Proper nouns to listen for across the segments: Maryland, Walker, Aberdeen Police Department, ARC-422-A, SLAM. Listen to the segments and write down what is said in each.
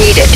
needed.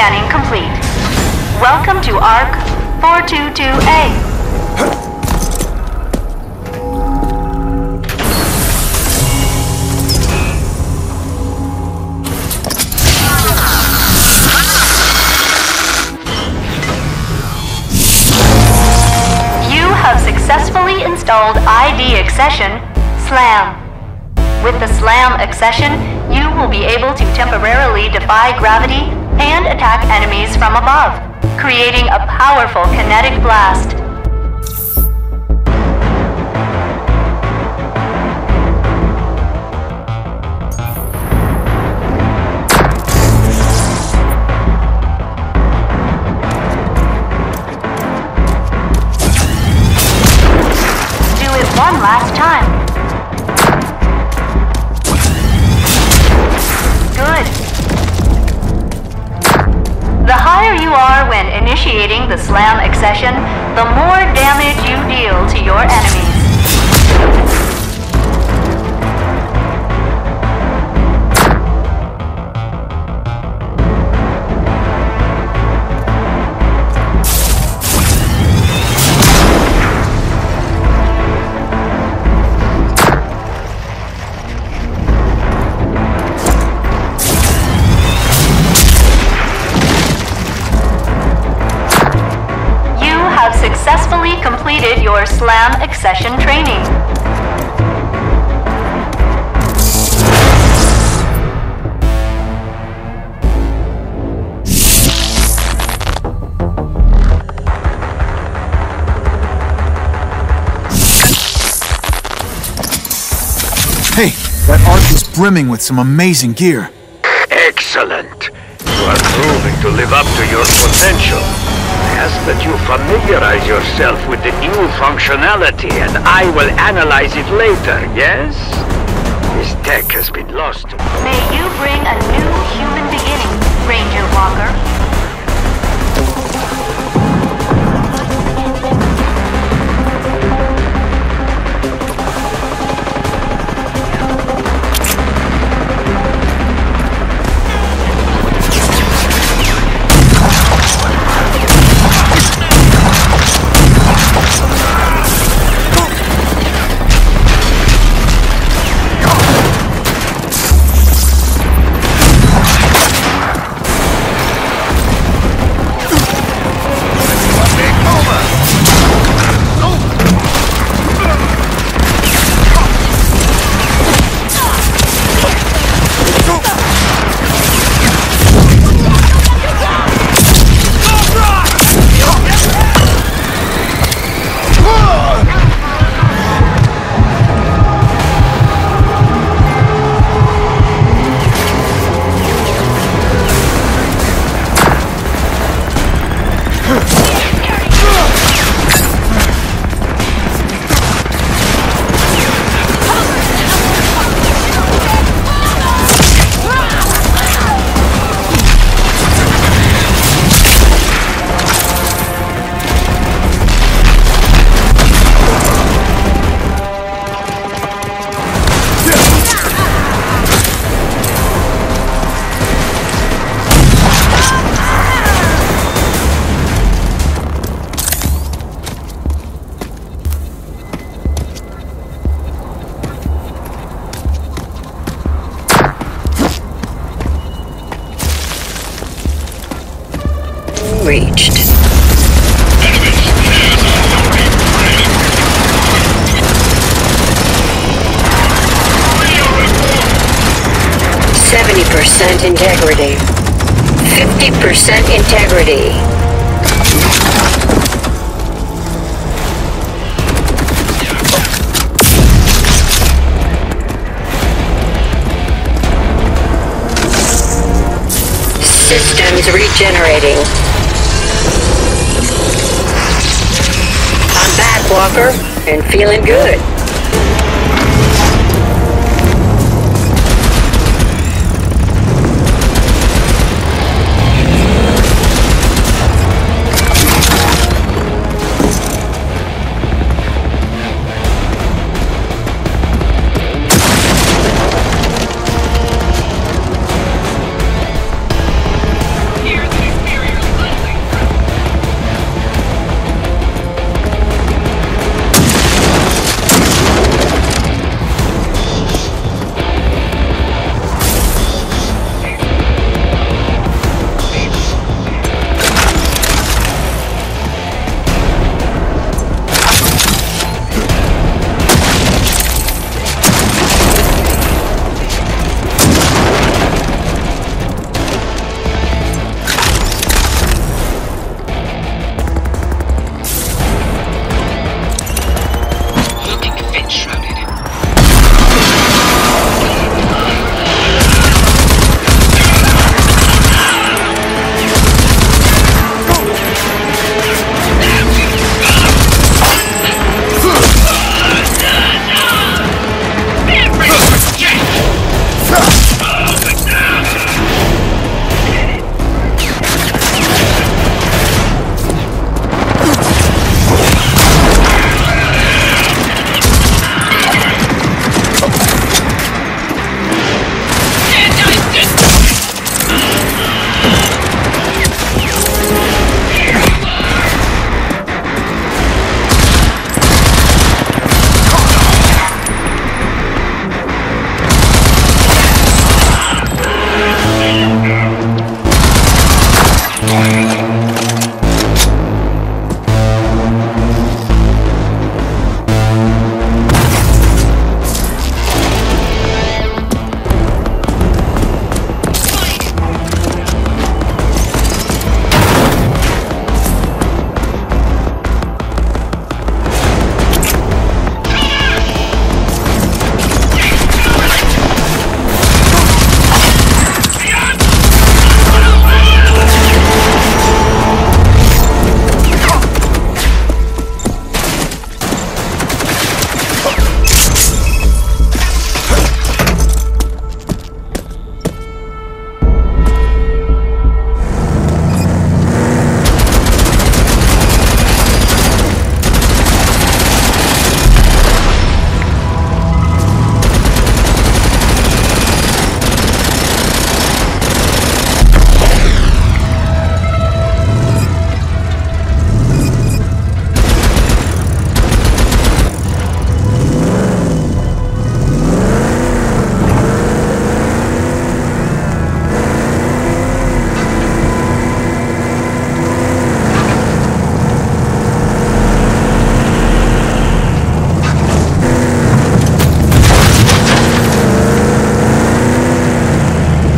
Scanning complete. Welcome to ARC-422-A. Successfully installed ID accession, SLAM. With the SLAM accession, you will be able to temporarily defy gravity and attack enemies from above, creating a powerful kinetic blast. One last time. Good. The higher you are when initiating the SLAM accession, the more damage you deal to your enemies. Successfully completed your SLAM accession training. Hey, that ARC is brimming with some amazing gear. Excellent! You are proving to live up to your potential. Ask that you familiarize yourself with the new functionality, and I will analyze it later, yes? This tech has been lost. May you bring a new human beginning, Ranger Walker. Reached. Already. 70% integrity. 50% integrity. Systems regenerating. I'm back, Walker, and feeling good. Here they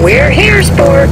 We're here, sport.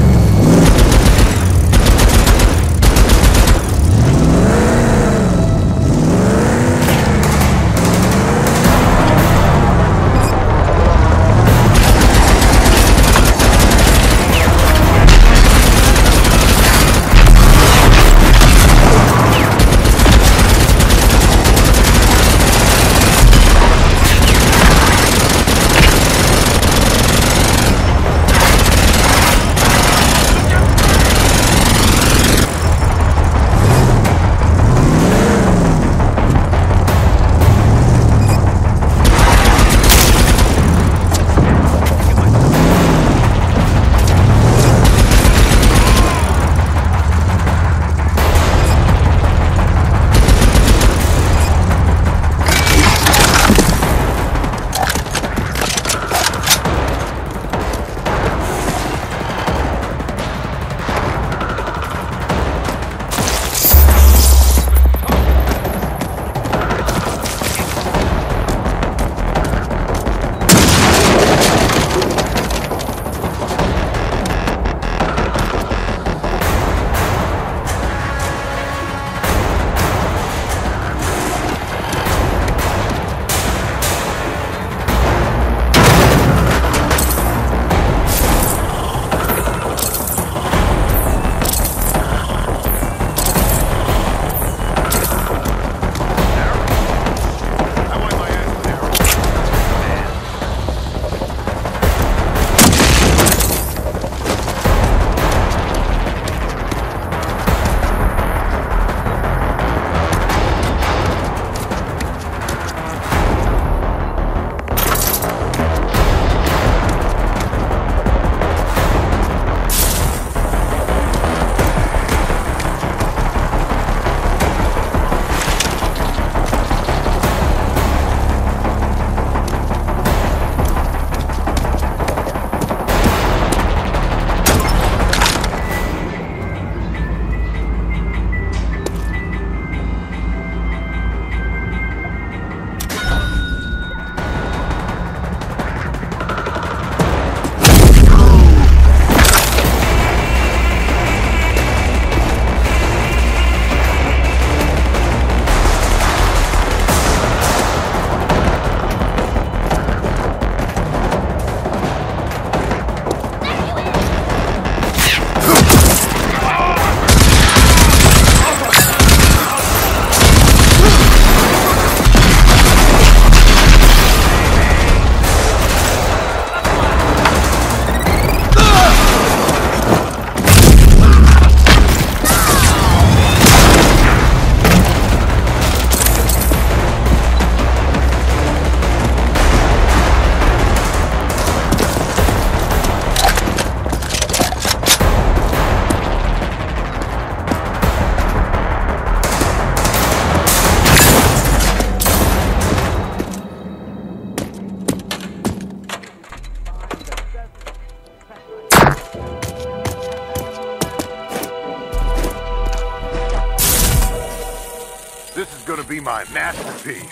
This is gonna be my masterpiece.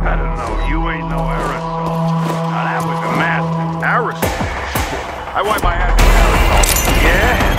I don't know, you ain't no aerosol. Now that was a master. Aerosol? I wipe my ass with aerosol. Yeah?